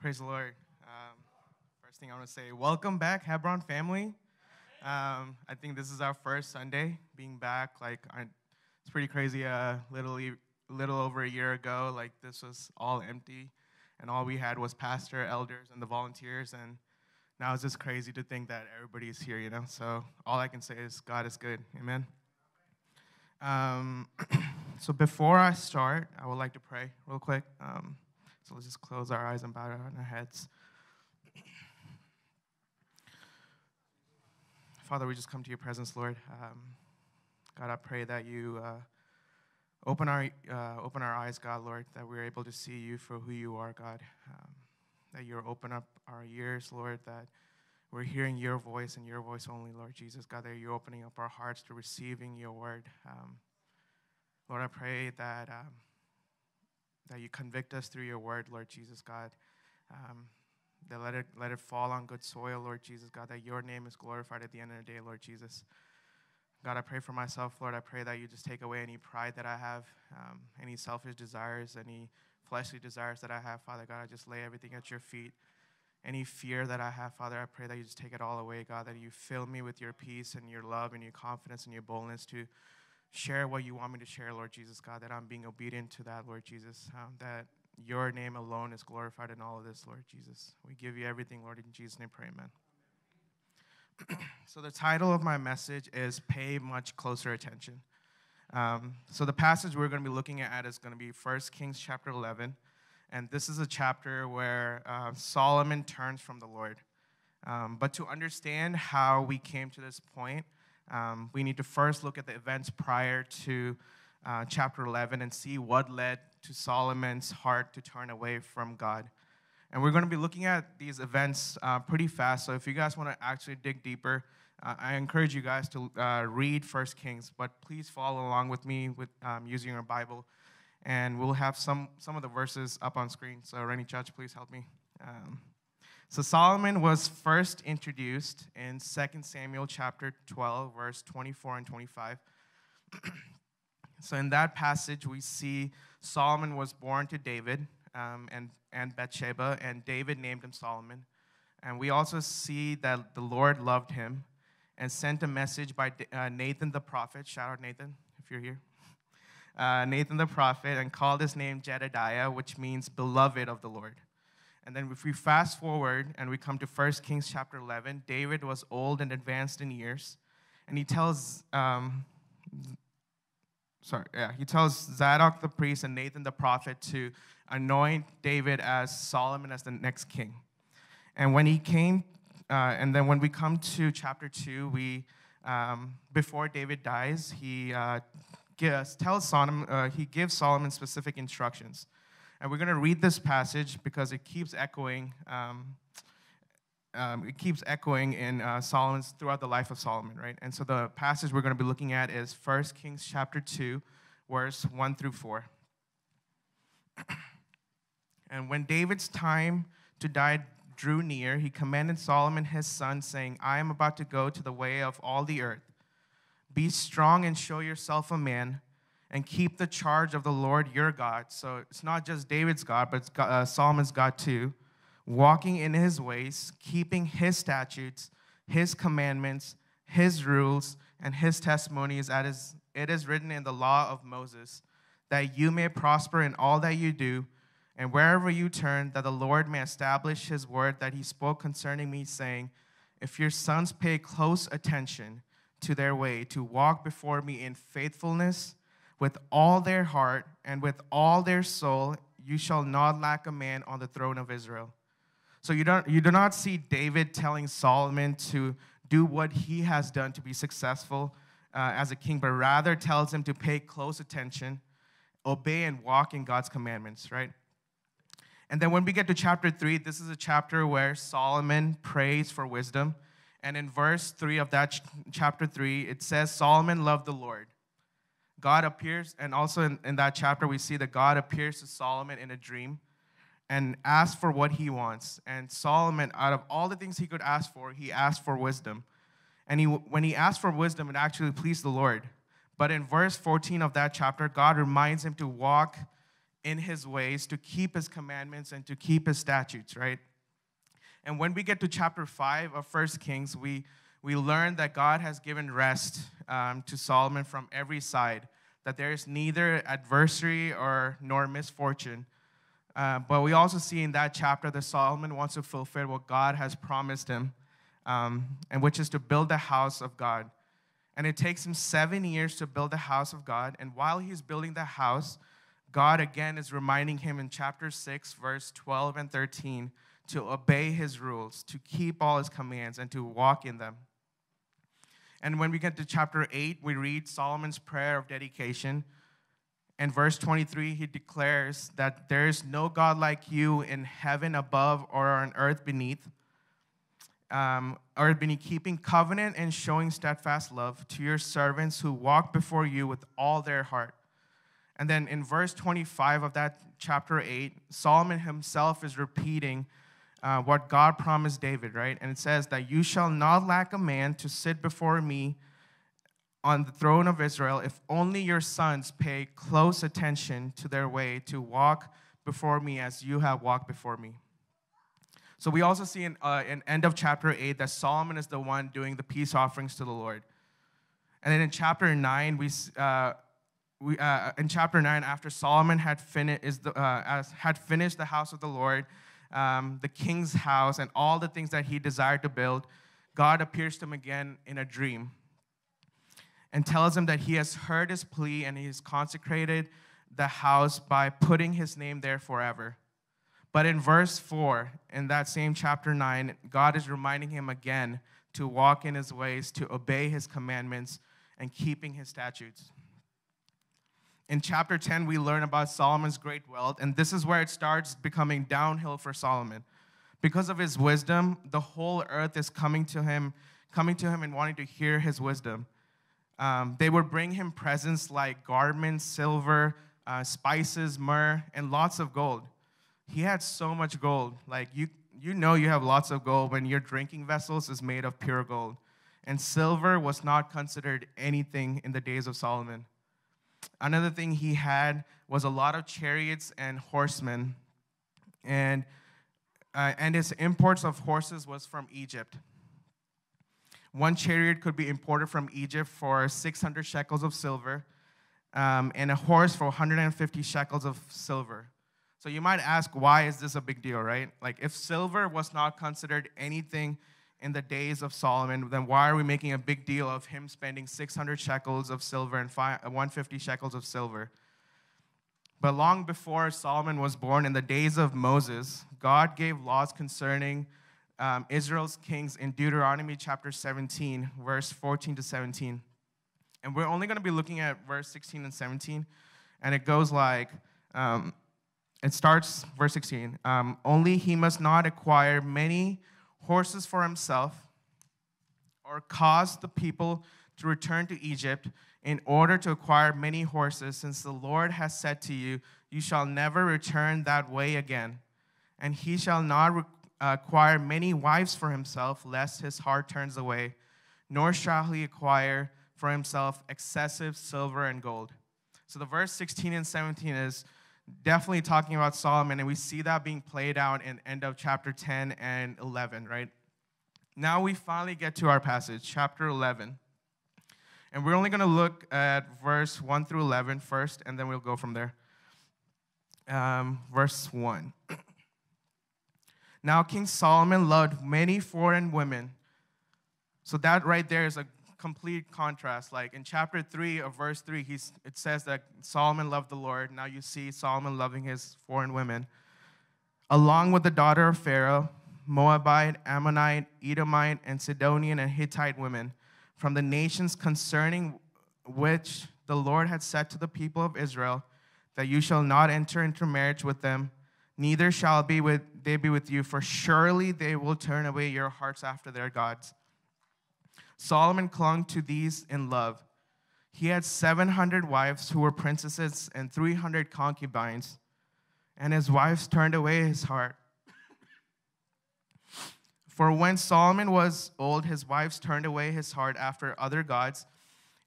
Praise the Lord. First thing I want to say, welcome back, Hebron family. I think this is our first Sunday being back. It's pretty crazy. Literally, a little over a year ago, this was all empty, and all we had was pastor, elders, and the volunteers. And now it's just crazy to think that everybody's here, you know. So all I can say is God is good. Amen. So before I start, I would like to pray real quick. So let's just close our eyes and bow down our heads. Father, we just come to your presence, Lord. God, I pray that you open our eyes, God, Lord, that we're able to see you for who you are, God. That you open up our ears, Lord, that we're hearing your voice and your voice only, Lord Jesus. God, that you're opening up our hearts to receiving your word. Lord, I pray that that you convict us through your word, Lord Jesus, God. That let it fall on good soil, Lord Jesus, God, that your name is glorified at the end of the day, Lord Jesus. God, I pray for myself, Lord. I pray that you just take away any pride that I have, any selfish desires, any fleshly desires that I have, Father God. I just lay everything at your feet. Any fear that I have, Father, I pray that you just take it all away, God, that you fill me with your peace and your love and your confidence and your boldness to share what you want me to share, Lord Jesus, God, that I'm being obedient to that, Lord Jesus, that your name alone is glorified in all of this, Lord Jesus. We give you everything, Lord, in Jesus' name, pray, amen. So the title of my message is Pay Much Closer Attention. So the passage we're going to be looking at is going to be 1 Kings chapter 11, and this is a chapter where Solomon turns from the Lord. But to understand how we came to this point, we need to first look at the events prior to chapter 11 and see what led to Solomon's heart to turn away from God. And we're going to be looking at these events pretty fast, so if you guys want to actually dig deeper, I encourage you guys to read 1 Kings, but please follow along with me with using your Bible, and we'll have some of the verses up on screen, so Rennie Judge, please help me. So Solomon was first introduced in 2 Samuel chapter 12, verse 24 and 25. So in that passage, we see Solomon was born to David and Bathsheba, and David named him Solomon. And we also see that the Lord loved him and sent a message by Nathan the prophet. Shout out Nathan, if you're here. Nathan the prophet, and called his name Jedidiah, which means beloved of the Lord. And then if we fast forward and we come to 1 Kings chapter 11, David was old and advanced in years. And he tells Zadok the priest and Nathan the prophet to anoint David as Solomon as the next king. And when he came, when we come to chapter 2, before David dies, he gives Solomon specific instructions. And we're going to read this passage because it keeps echoing. It keeps echoing in Solomon's throughout the life of Solomon, right? And so the passage we're going to be looking at is 1 Kings chapter 2, verse 1 through 4. And when David's time to die drew near, he commanded Solomon his son, saying, "I am about to go to the way of all the earth. Be strong and show yourself a man, and keep the charge of the Lord your God." So it's not just David's God, but it's Solomon's God too. "Walking in his ways, keeping his statutes, his commandments, his rules, and his testimonies, as it is written in the law of Moses, that you may prosper in all that you do, and wherever you turn, that the Lord may establish his word that he spoke concerning me, saying, 'If your sons pay close attention to their way, to walk before me in faithfulness, with all their heart and with all their soul, you shall not lack a man on the throne of Israel.'" So you do not see David telling Solomon to do what he has done to be successful as a king, but rather tells him to pay close attention, obey, and walk in God's commandments, right? And then when we get to chapter 3, this is a chapter where Solomon prays for wisdom. And in verse 3 of that chapter 3, it says, "Solomon loved the Lord." God appears, and also in that chapter, we see that God appears to Solomon in a dream and asks for what he wants. And Solomon, out of all the things he could ask for, he asked for wisdom. And when he asked for wisdom, it actually pleased the Lord. But in verse 14 of that chapter, God reminds him to walk in his ways, to keep his commandments and to keep his statutes, right? And when we get to chapter 5 of 1 Kings, we learn that God has given rest to Solomon from every side, that there is neither adversity nor misfortune. But we also see in that chapter that Solomon wants to fulfill what God has promised him, and which is to build the house of God. And it takes him 7 years to build the house of God. And while he's building the house, God again is reminding him in chapter 6, verse 12 and 13, to obey his rules, to keep all his commands, and to walk in them. And when we get to chapter 8, we read Solomon's prayer of dedication. In verse 23, he declares that there is no God like you in heaven above or on earth beneath, keeping covenant and showing steadfast love to your servants who walk before you with all their heart. And then in verse 25 of that chapter 8, Solomon himself is repeating what God promised David, right? And it says that you shall not lack a man to sit before me on the throne of Israel if only your sons pay close attention to their way to walk before me as you have walked before me. So we also see in end of chapter 8 that Solomon is the one doing the peace offerings to the Lord. And then in chapter 9, after Solomon had finished the house of the Lord, the king's house, and all the things that he desired to build, God appears to him again in a dream and tells him that he has heard his plea and he has consecrated the house by putting his name there forever. But in verse 4, in that same chapter 9, God is reminding him again to walk in his ways, to obey his commandments, and keeping his statutes. In chapter 10, we learn about Solomon's great wealth, and this is where it starts becoming downhill for Solomon. Because of his wisdom, the whole earth is coming to him and wanting to hear his wisdom. They would bring him presents like garments, silver, spices, myrrh, and lots of gold. He had so much gold. Like, you know you have lots of gold when your drinking vessels is made of pure gold. And silver was not considered anything in the days of Solomon. Another thing he had was a lot of chariots and horsemen, and his imports of horses was from Egypt. One chariot could be imported from Egypt for 600 shekels of silver, and a horse for 150 shekels of silver. So you might ask, why is this a big deal, right? Like, if silver was not considered anything in the days of Solomon, then why are we making a big deal of him spending 600 shekels of silver and 150 shekels of silver? But long before Solomon was born, in the days of Moses, God gave laws concerning Israel's kings in Deuteronomy chapter 17, verse 14 to 17. And we're only going to be looking at verse 16 and 17, and it goes like... it starts, verse 16, only he must not acquire many horses for himself, or cause the people to return to Egypt in order to acquire many horses, since the Lord has said to you, you shall never return that way again. And he shall not acquire many wives for himself, lest his heart turns away, nor shall he acquire for himself excessive silver and gold. So the verse 16 and 17 is definitely talking about Solomon, and we see that being played out in end of chapter 10 and 11, right? Now we finally get to our passage, chapter 11. And we're only going to look at verse 1 through 11 first, and then we'll go from there. Verse 1. Now King Solomon loved many foreign women. So that right there is a complete contrast. Like in chapter 3 of verse 3, it says that Solomon loved the Lord. Now you see Solomon loving his foreign women, along with the daughter of Pharaoh, Moabite, Ammonite, Edomite, and Sidonian and Hittite women, from the nations concerning which the Lord had said to the people of Israel that you shall not enter into marriage with them, neither shall they be with you, for surely they will turn away your hearts after their gods. Solomon clung to these in love. He had 700 wives who were princesses and 300 concubines, and his wives turned away his heart. For when Solomon was old, his wives turned away his heart after other gods,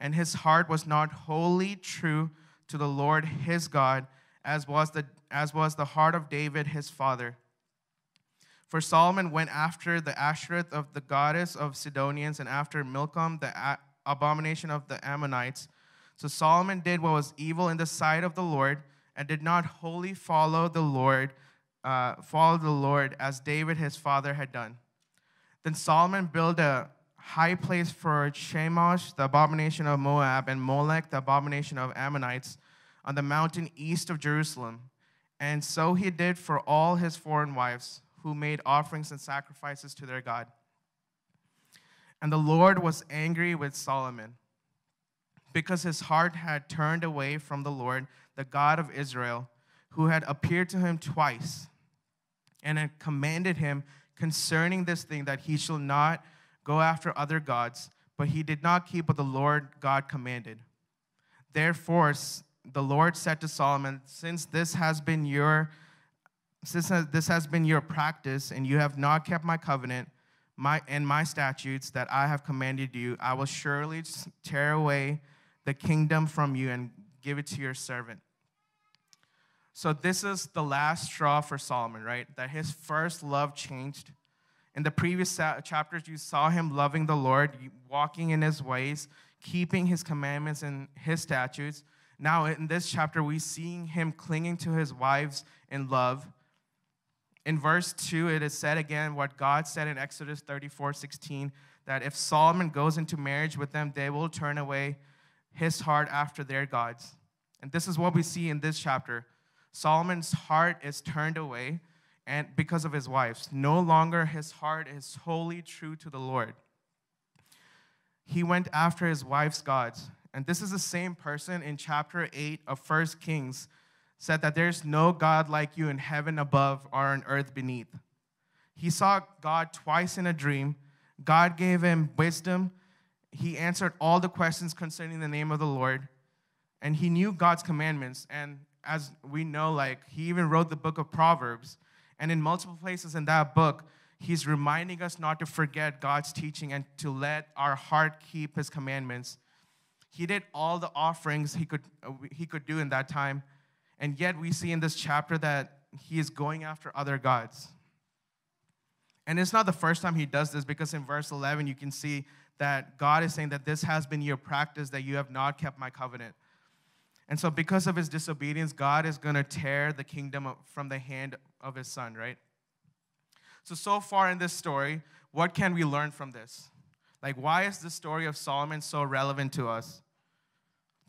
and his heart was not wholly true to the Lord his God as was the heart of David his father. For Solomon went after the Asherah of the goddess of Sidonians, and after Milcom, the abomination of the Ammonites. So Solomon did what was evil in the sight of the Lord, and did not wholly follow the Lord as David his father had done. Then Solomon built a high place for Chemosh, the abomination of Moab, and Molech, the abomination of Ammonites, on the mountain east of Jerusalem. And so he did for all his foreign wives, who made offerings and sacrifices to their God. And the Lord was angry with Solomon, because his heart had turned away from the Lord, the God of Israel, who had appeared to him twice, and had commanded him concerning this thing, that he shall not go after other gods, but he did not keep what the Lord God commanded. Therefore the Lord said to Solomon, Since this has been your practice, and you have not kept my covenant and my statutes that I have commanded you, I will surely tear away the kingdom from you and give it to your servant. So this is the last straw for Solomon, right? That his first love changed. In the previous chapters, you saw him loving the Lord, walking in his ways, keeping his commandments and his statutes. Now in this chapter, we see him clinging to his wives in love. In verse 2, it is said again what God said in Exodus 34:16, that if Solomon goes into marriage with them, they will turn away his heart after their gods. And this is what we see in this chapter. Solomon's heart is turned away, and because of his wives. No longer his heart is wholly true to the Lord. He went after his wife's gods. And this is the same person in chapter 8 of 1 Kings said that there's no God like you in heaven above or on earth beneath. He saw God twice in a dream. God gave him wisdom. He answered all the questions concerning the name of the Lord. And he knew God's commandments. And as we know, like, he even wrote the book of Proverbs. And in multiple places in that book, he's reminding us not to forget God's teaching and to let our heart keep his commandments. He did all the offerings he could do in that time. And yet we see in this chapter that he is going after other gods. And it's not the first time he does this, because in verse 11 you can see that God is saying that this has been your practice, that you have not kept my covenant. And so because of his disobedience, God is going to tear the kingdom from the hand of his son, right? So far in this story, what can we learn from this? Like, why is the story of Solomon so relevant to us?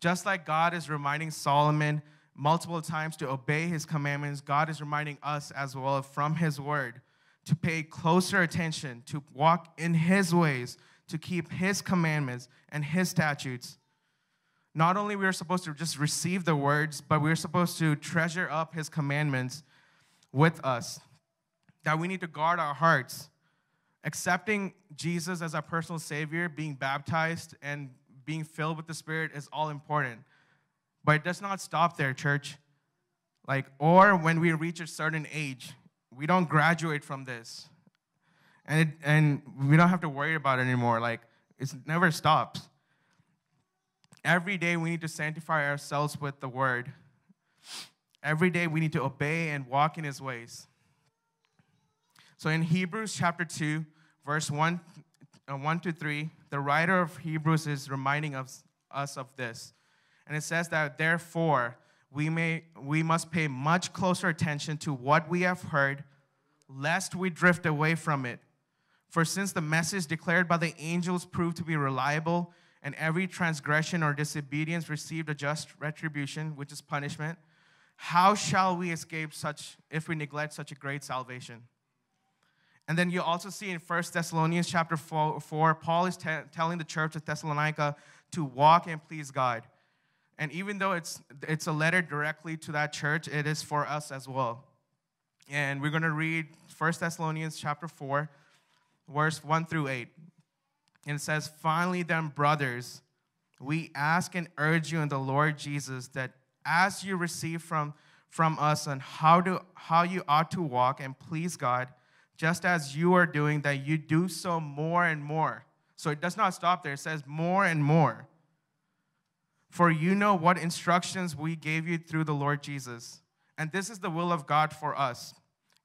Just like God is reminding Solomon multiple times to obey his commandments, God is reminding us as well from his word to pay closer attention, to walk in his ways, to keep his commandments and his statutes. Not only we are supposed to just receive the words, but we are supposed to treasure up his commandments with us, that we need to guard our hearts. Accepting Jesus as our personal Savior, being baptized, and being filled with the Spirit is all important. But it does not stop there, church. Like, or when we reach a certain age, we don't graduate from this. And we don't have to worry about it anymore. Like, it never stops. Every day we need to sanctify ourselves with the Word. Every day we need to obey and walk in His ways. So in Hebrews chapter 2, verse 1 to 3, the writer of Hebrews is reminding us of this. And it says that, therefore, we must pay much closer attention to what we have heard, lest we drift away from it. For since the message declared by the angels proved to be reliable, and every transgression or disobedience received a just retribution, which is punishment, how shall we escape such if we neglect such a great salvation? And then you also see in 1 Thessalonians chapter 4, Paul is telling the church of Thessalonica to walk and please God. And even though it's a letter directly to that church, it is for us as well. And we're going to read 1 Thessalonians chapter 4, verse 1 through 8. And it says, finally then, brothers, we ask and urge you in the Lord Jesus that as you receive from us on how you ought to walk and please God, just as you are doing, that you do so more and more. So it does not stop there. It says more and more. For you know what instructions we gave you through the Lord Jesus. And this is the will of God for us,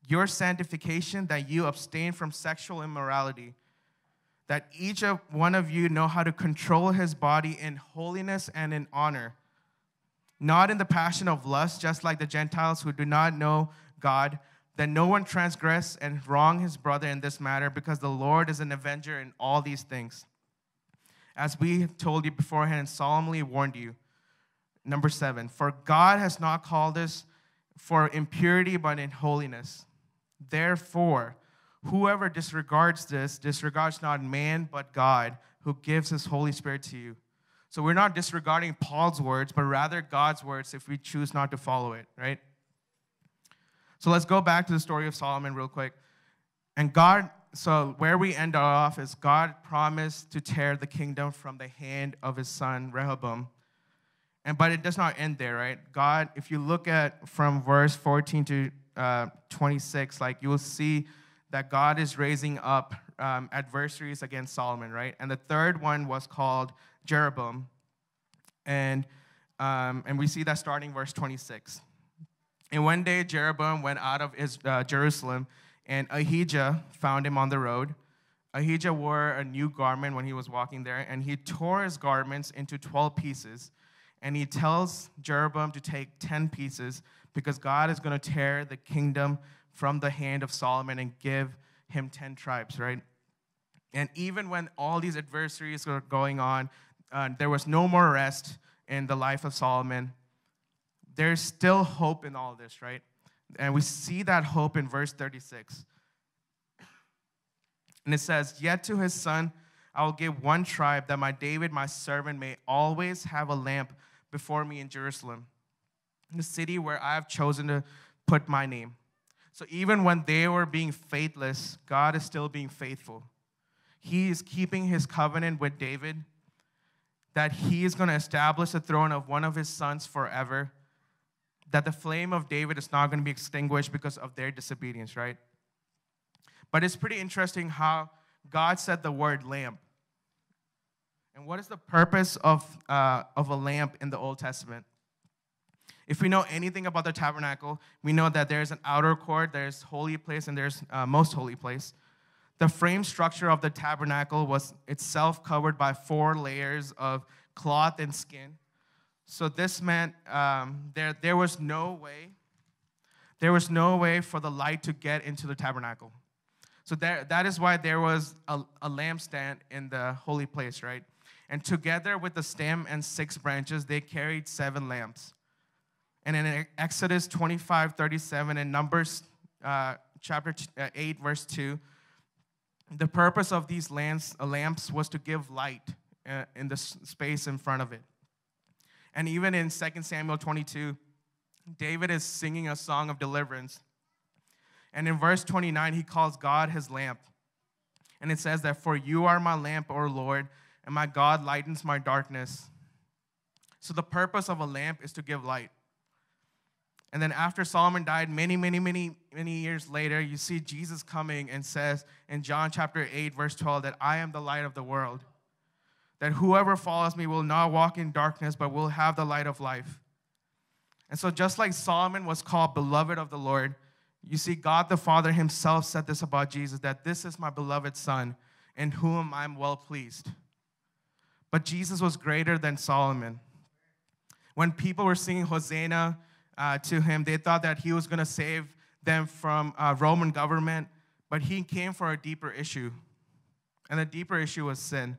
your sanctification, that you abstain from sexual immorality, that each one of you know how to control his body in holiness and in honor, not in the passion of lust, just like the Gentiles who do not know God, that no one transgress and wrong his brother in this matter, because the Lord is an avenger in all these things, as we told you beforehand and solemnly warned you. Number 7, for God has not called us for impurity but in holiness. Therefore, whoever disregards this, disregards not man but God, who gives his Holy Spirit to you. So we're not disregarding Paul's words, but rather God's words if we choose not to follow it, right? So let's go back to the story of Solomon real quick. And God, so where we end off is God promised to tear the kingdom from the hand of his son Rehoboam. But it does not end there, right? God, if you look at from verse 14 to 26, like you will see that God is raising up adversaries against Solomon, right? And the third one was called Jeroboam. And we see that starting verse 26. And one day Jeroboam went out of Jerusalem, and Ahijah found him on the road. Ahijah wore a new garment when he was walking there, and he tore his garments into 12 pieces. And he tells Jeroboam to take 10 pieces because God is going to tear the kingdom from the hand of Solomon and give him 10 tribes, right? And even when all these adversaries were going on, there was no more rest in the life of Solomon. There's still hope in all this, right? And we see that hope in verse 36. And it says, yet to his son I will give one tribe, that my David, my servant, may always have a lamp before me in Jerusalem, in the city where I have chosen to put my name. So even when they were being faithless, God is still being faithful. He is keeping his covenant with David, that he is going to establish the throne of one of his sons forever, that the flame of David is not going to be extinguished because of their disobedience, right? But it's pretty interesting how God said the word lamp. And what is the purpose of a lamp in the Old Testament? If we know anything about the tabernacle, we know that there's an outer court, there's holy place, and there's most holy place. The frame structure of the tabernacle was itself covered by 4 layers of cloth and skin. So this meant there was no way for the light to get into the tabernacle. So that is why there was a lampstand in the holy place, right? And together with the stem and 6 branches, they carried 7 lamps. And in Exodus 25:37 and Numbers chapter 8, verse 2, the purpose of these lamps was to give light in the space in front of it. And even in 2 Samuel 22, David is singing a song of deliverance. And in verse 29, he calls God his lamp. And it says that, for you are my lamp, O Lord, and my God lightens my darkness. So the purpose of a lamp is to give light. And then after Solomon died, many years later, you see Jesus coming and says in John chapter 8, verse 12, that I am the light of the world, that whoever follows me will not walk in darkness, but will have the light of life. And so just like Solomon was called beloved of the Lord, you see, God the Father himself said this about Jesus, that this is my beloved Son, in whom I am well pleased. But Jesus was greater than Solomon. When people were singing Hosanna to him, they thought that he was going to save them from Roman government, but he came for a deeper issue, and the deeper issue was sin.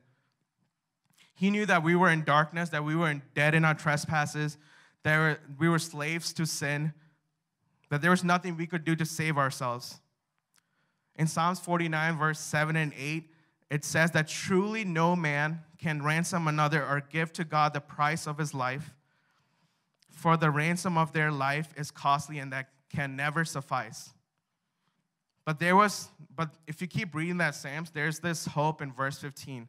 He knew that we were in darkness, that we were dead in our trespasses, that we were slaves to sin, that there was nothing we could do to save ourselves. In Psalms 49, verse 7 and 8, it says that truly no man can ransom another or give to God the price of his life, for the ransom of their life is costly and that can never suffice. But if you keep reading that Psalms, there's this hope in verse 15,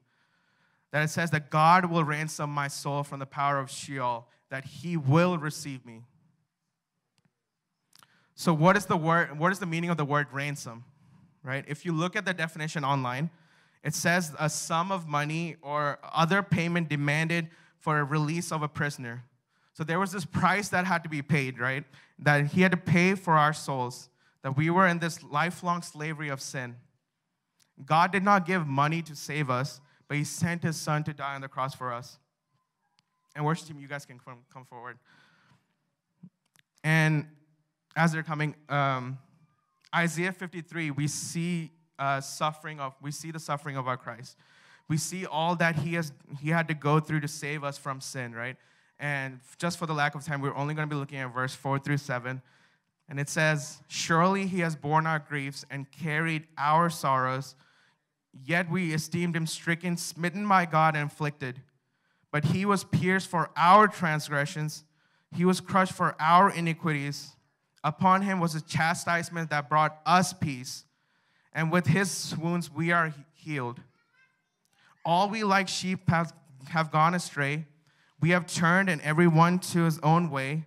that it says that God will ransom my soul from the power of Sheol, that he will receive me. So what is the meaning of the word ransom, right? If you look at the definition online, it says a sum of money or other payment demanded for a release of a prisoner. So there was this price that had to be paid, right? That he had to pay for our souls, that we were in this lifelong slavery of sin. God did not give money to save us, but he sent his son to die on the cross for us. And worship team, you guys can come forward. And as they're coming, Isaiah 53, we see the suffering of our Christ. We see all that he had to go through to save us from sin, right? And just for the lack of time, we're only going to be looking at verse 4-7. And it says, "Surely he has borne our griefs and carried our sorrows, yet we esteemed him stricken, smitten by God, and afflicted. But he was pierced for our transgressions, he was crushed for our iniquities. Upon him was a chastisement that brought us peace, and with his wounds we are healed. All we like sheep have gone astray. We have turned and every one to his own way,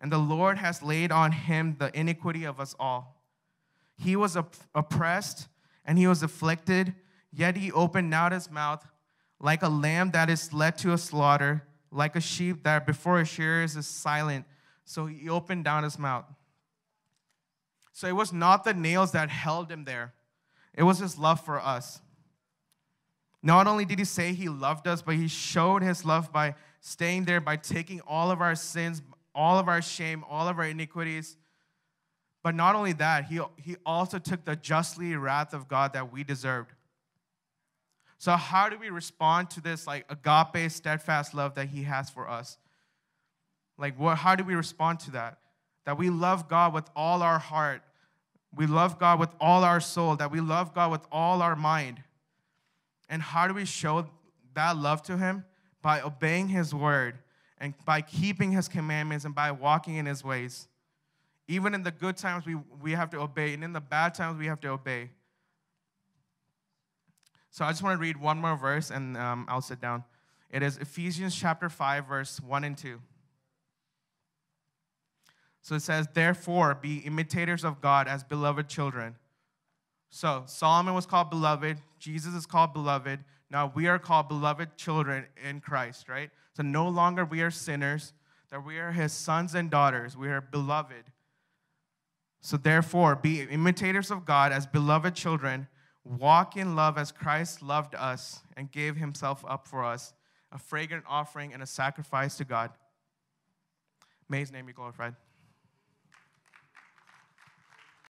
and the Lord has laid on him the iniquity of us all. He was oppressed and he was afflicted, yet he opened not his mouth. Like a lamb that is led to a slaughter, like a sheep that before its shearers is silent, so he opened down his mouth." So it was not the nails that held him there. It was his love for us. Not only did he say he loved us, but he showed his love by staying there, by taking all of our sins, all of our shame, all of our iniquities. But not only that, he also took the justly wrath of God that we deserved. So how do we respond to this like agape, steadfast love that he has for us? Like how do we respond to that? That we love God with all our heart. We love God with all our soul. That we love God with all our mind. And how do we show that love to him? By obeying his word and by keeping his commandments and by walking in his ways. Even in the good times, we have to obey. And in the bad times, we have to obey. So I just want to read one more verse, and I'll sit down. It is Ephesians chapter 5, verse 1-2. So it says, "Therefore, be imitators of God as beloved children." So Solomon was called beloved. Jesus is called beloved. Now we are called beloved children in Christ, right? So no longer we are sinners, that we are his sons and daughters. We are beloved. So therefore, be imitators of God as beloved children. Walk in love as Christ loved us and gave himself up for us, a fragrant offering and a sacrifice to God. May his name be glorified.